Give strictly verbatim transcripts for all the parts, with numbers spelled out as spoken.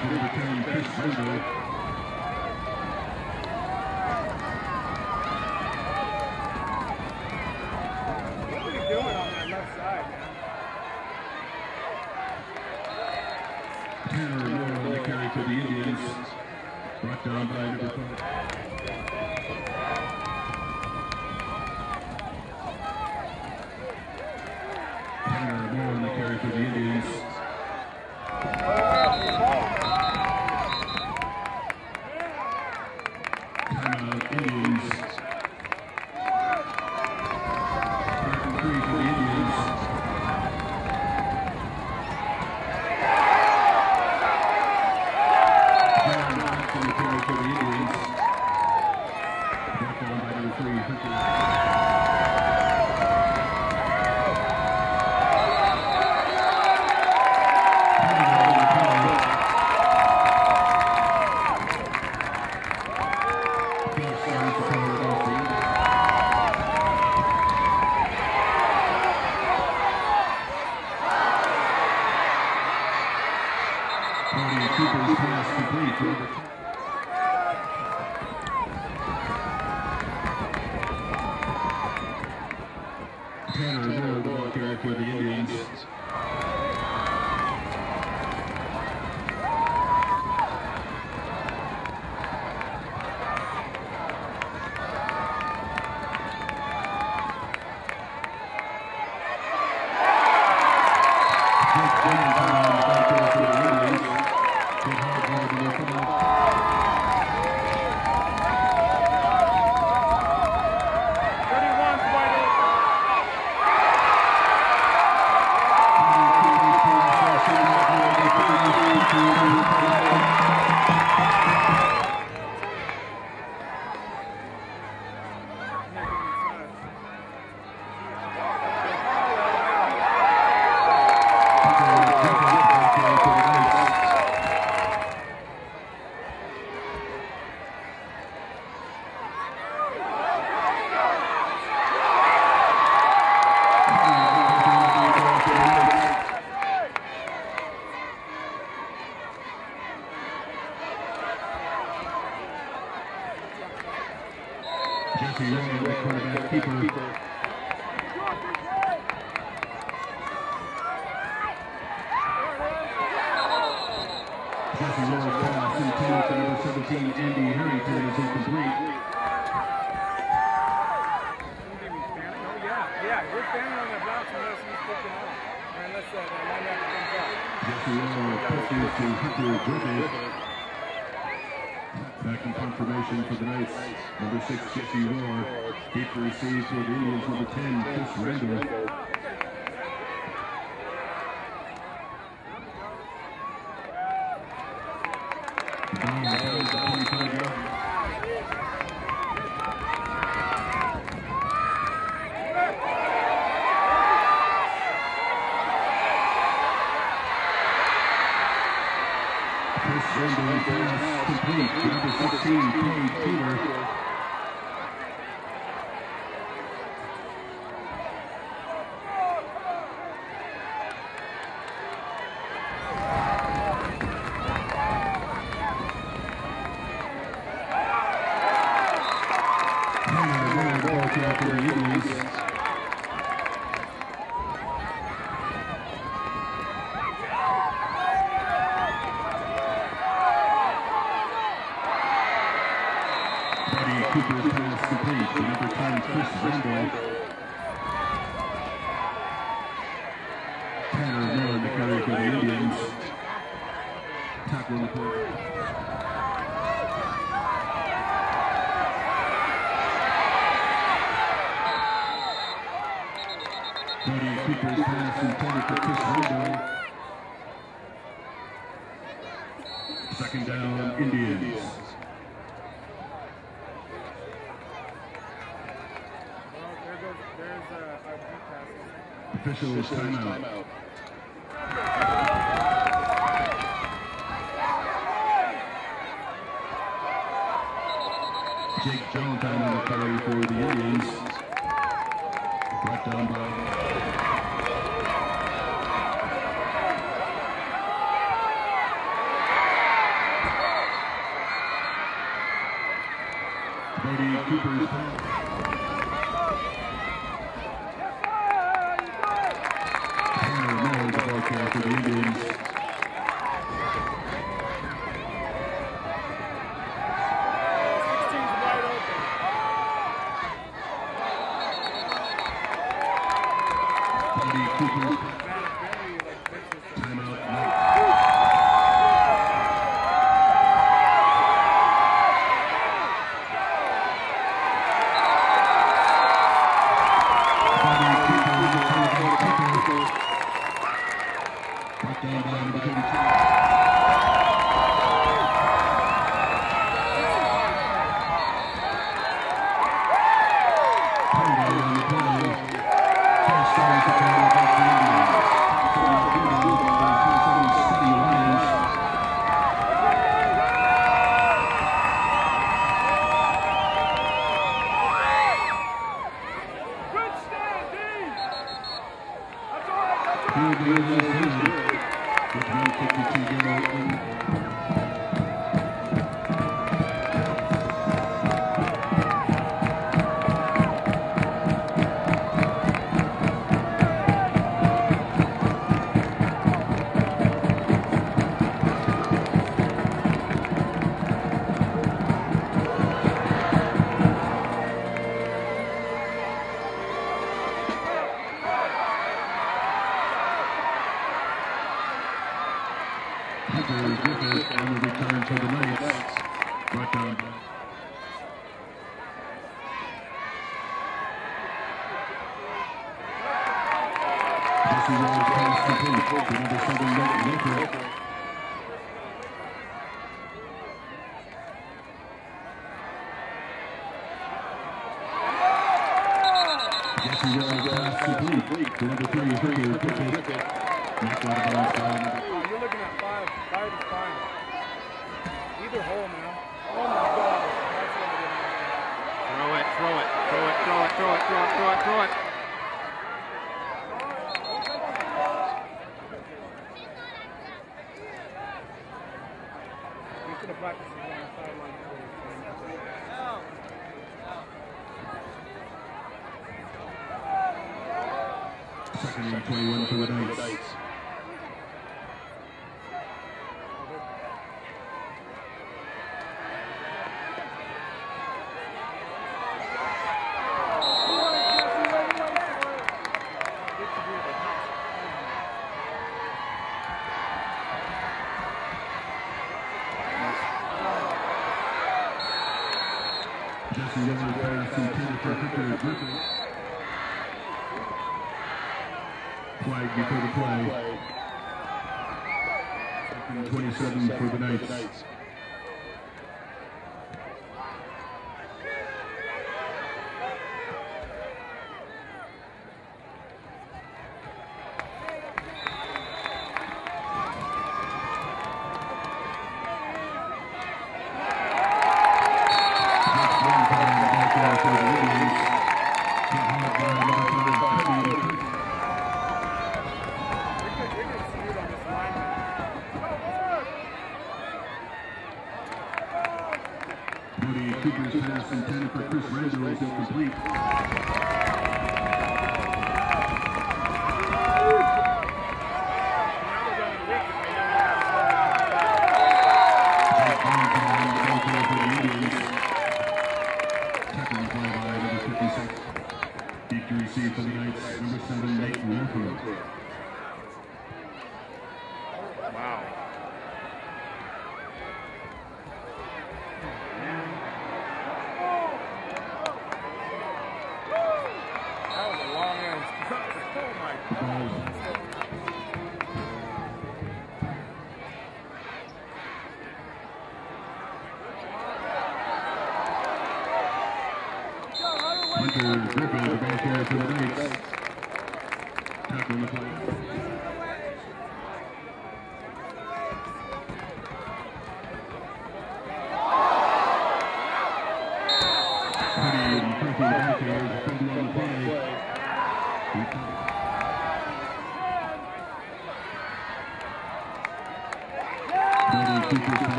to overcome Chris Liddell. What are you doing on that left side, man? Tanner Moore on the carry for the Indians. Brought down by number five. Tanner Moore on the carry for the Indians. Timeout, Indians. Third and three for the Indians. Tanner back on the carry for the Indians. Back down by number three, Hooker. Brady Cooper's pass complete to over. Tanner Moore ball carry for the Indians. Jake Jones on the back door for the Indians. Good hard ball to their field. thirty-one for White Eagles. Jesse Young, the quarterback keeper. Jesse Young pass intended to number seventeen, Andy Harrington, is incomplete. Yeah, we're standing on the bounce unless he's picking up. Unless the linebacker comes up. Jesse Young pushes to Hunter Griffith. Back in confirmation for the Knights, number six, Jesse Rohr. Deep receives for the Indians, number ten, Chris Randall. Down the field to twenty-five yards. Chris Randall pass. Complete, number sixteen, Brady Cooper. Tanner Moore ball carry for the Indians. Brady Cooper's pass complete to number ten, Chris Liddell. Tanner Moore in the carry for the Indians. Tackle on the play. Brady Cooper's pass intended for Chris Liddell. Second down, Indians. Official is timeout. timeout. Jake Jones on the carry for the Indians. Brought down by Brady Cooper's pass. The ball carrier for the Indians. Brady Cooper's timeout. twenty-one for the Knights. Brady Cooper's pass complete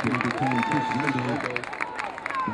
to number ten, Chris Liddell.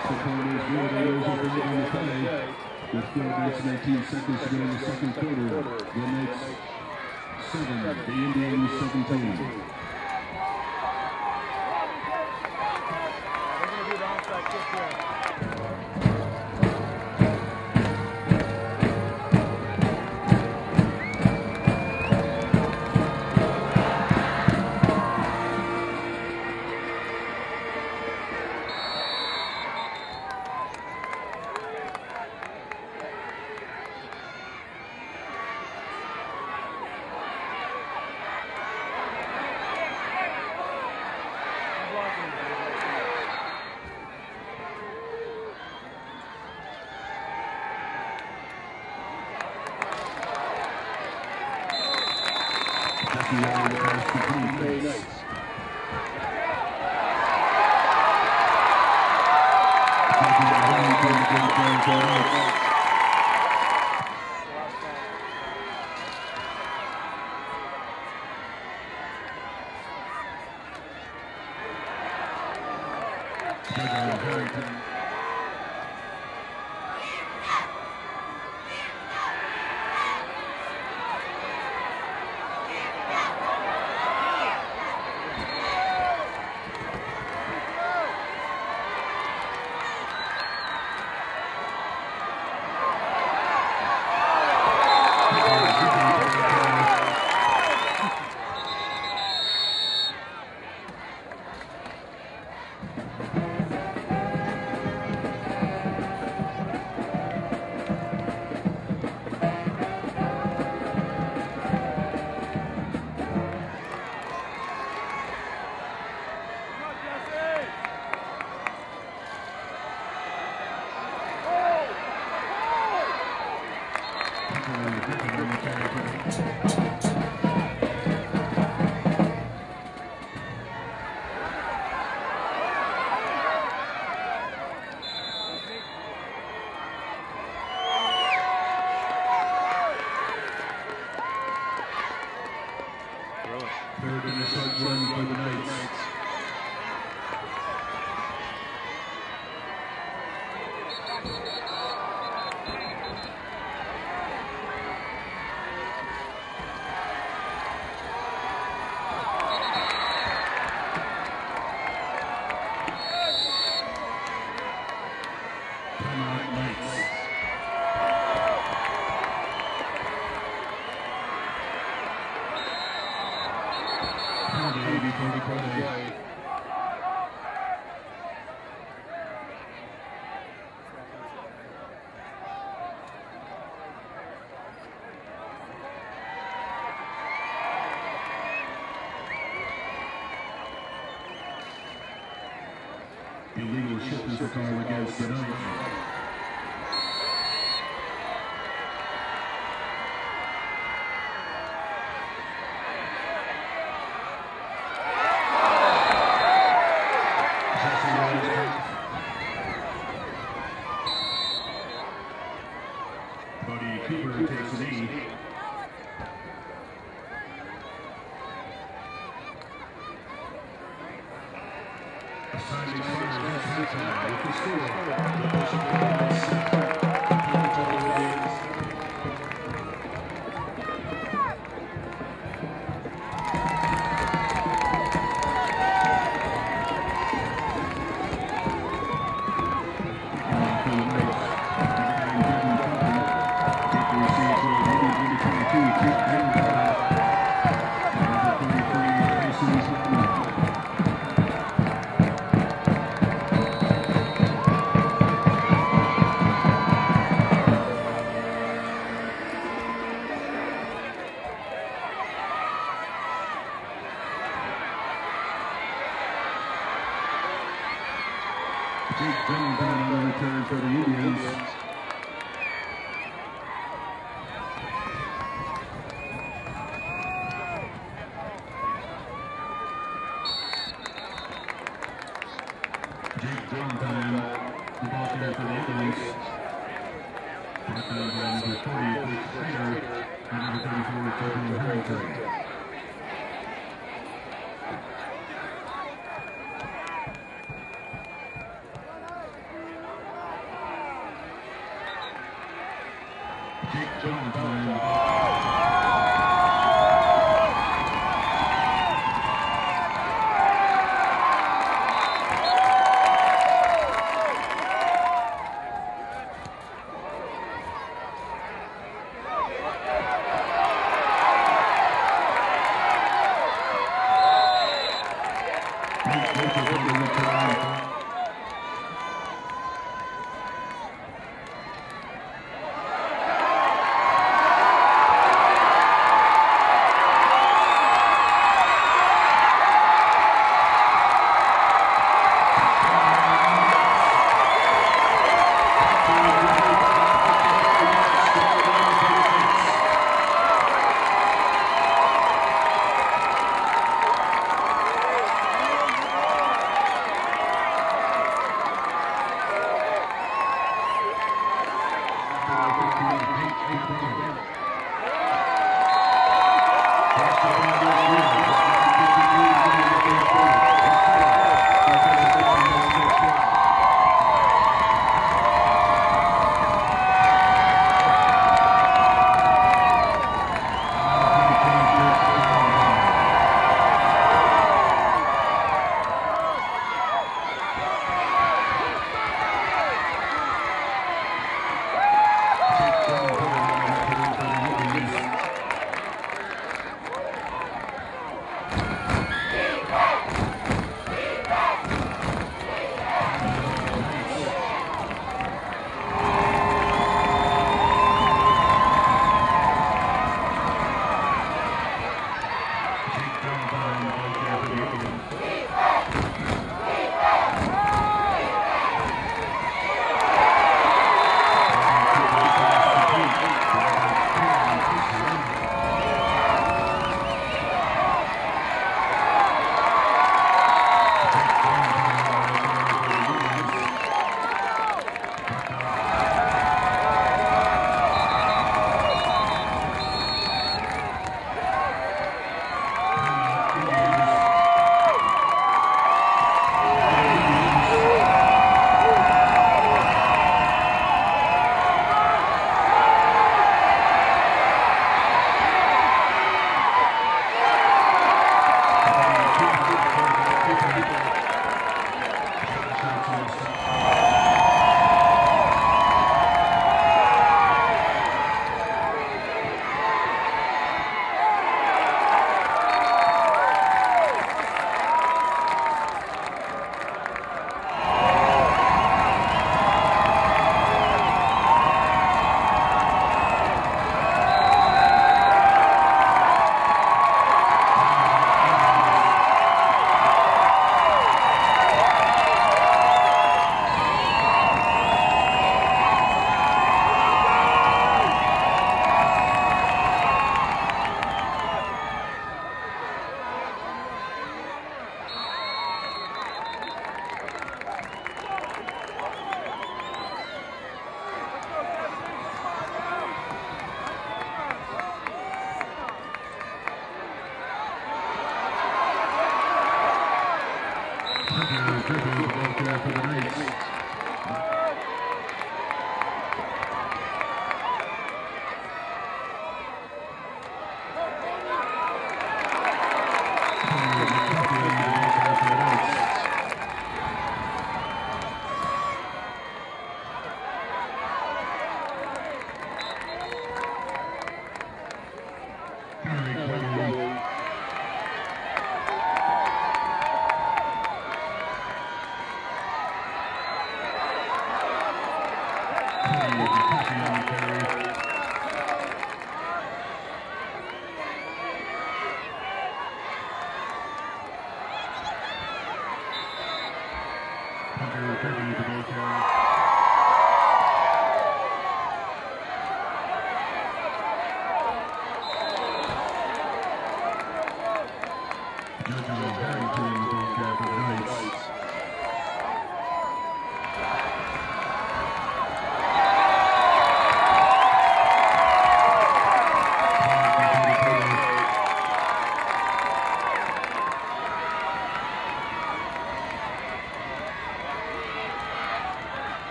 With four minutes and eighteen seconds to go in the second quarter, the Knights seven, the Indians seventeen. Illegal shipments are called against the Knights. Number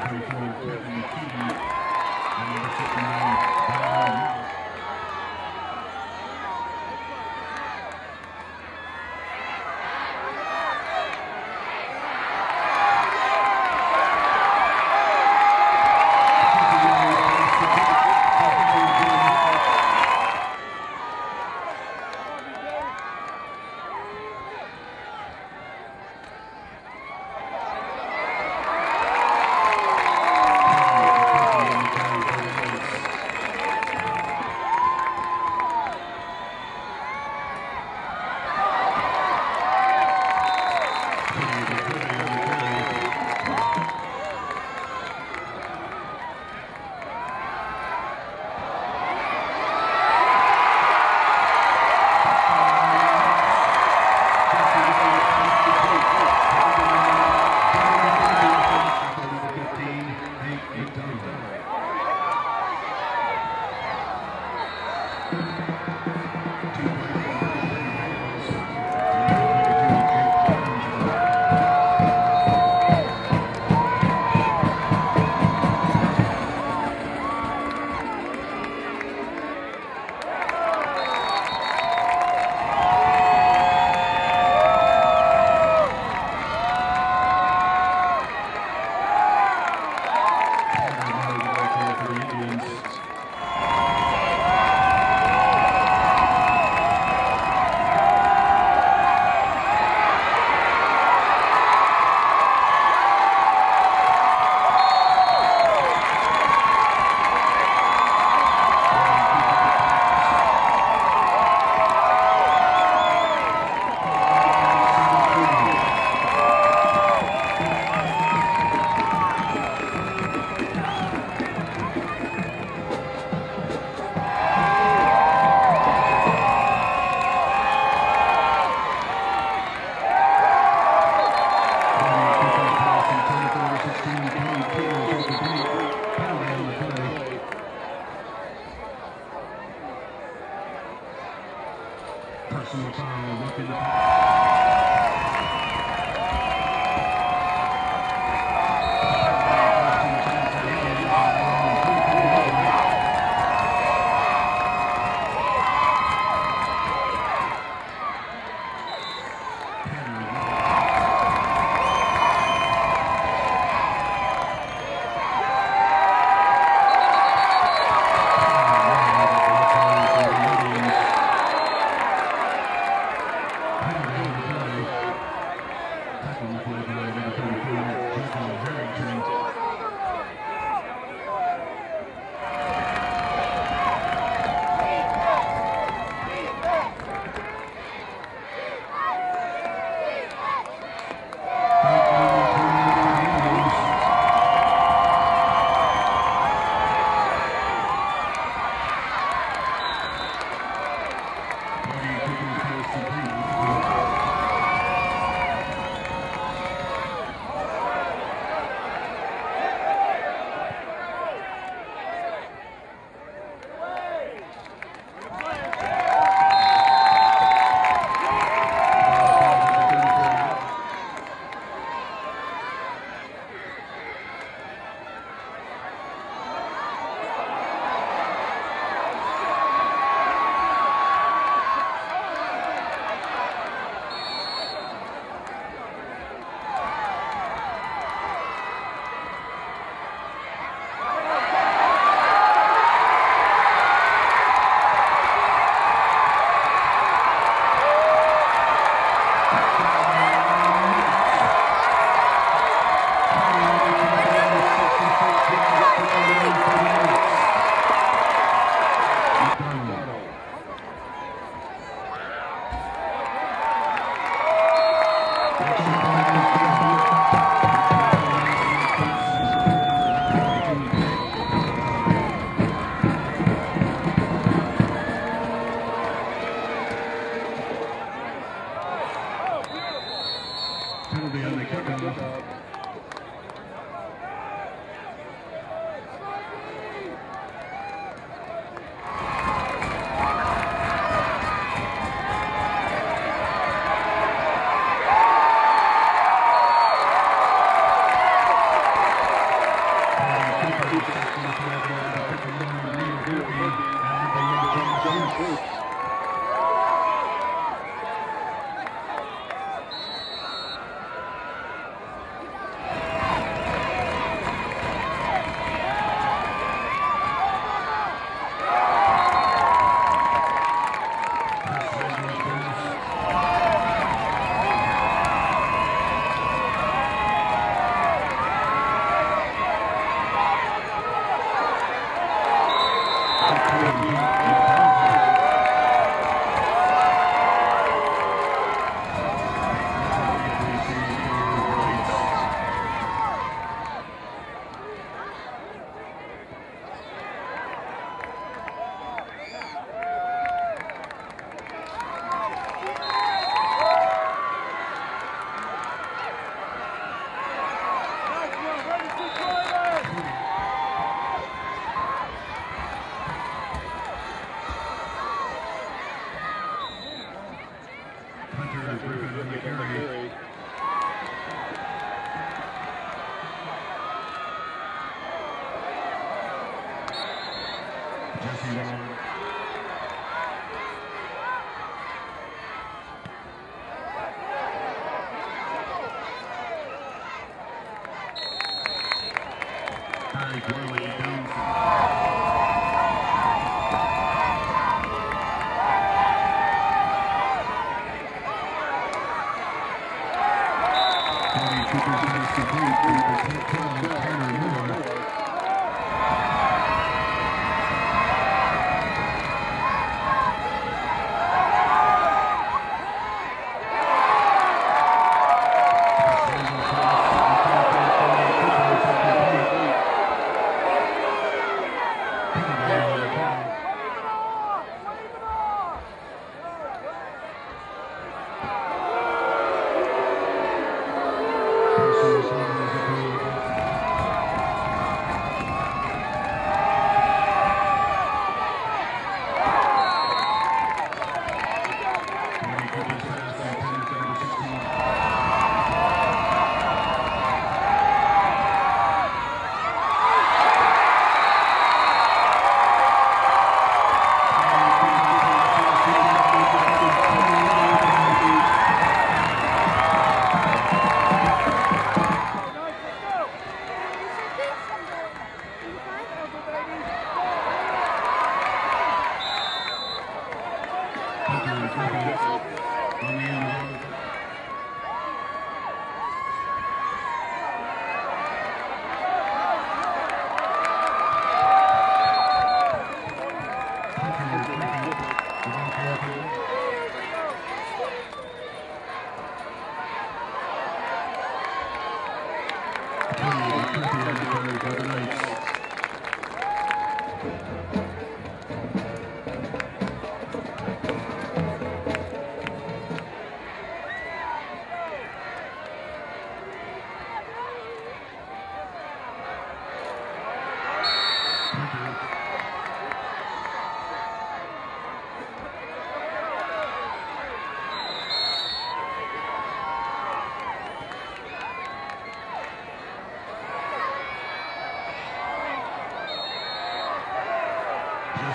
twenty-four, Brady Cooper.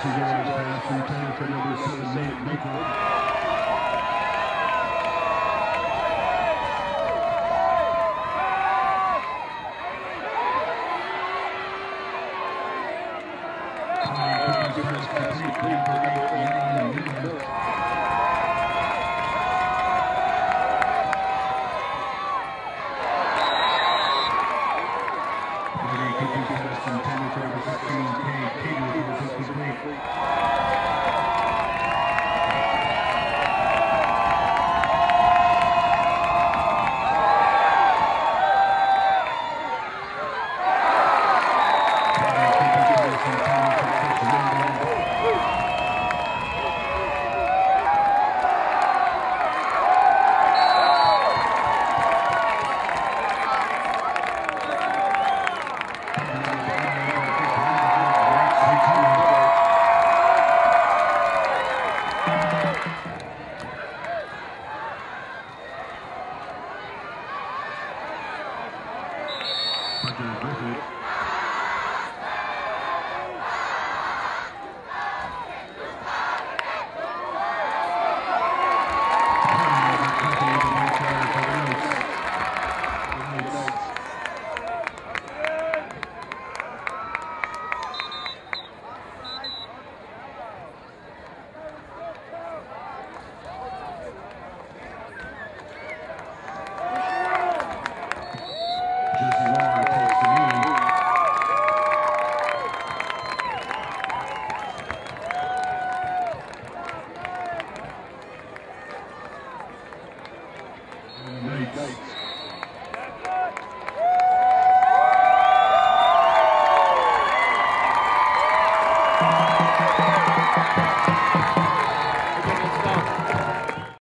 This is a nice pass from Tanner for number seven, Nate Baker. Tanner for this pass complete for number eight, Nate Baker. Brady Cooper pass from Tanner for number fifteen, Kay Peter for this complete. Nice.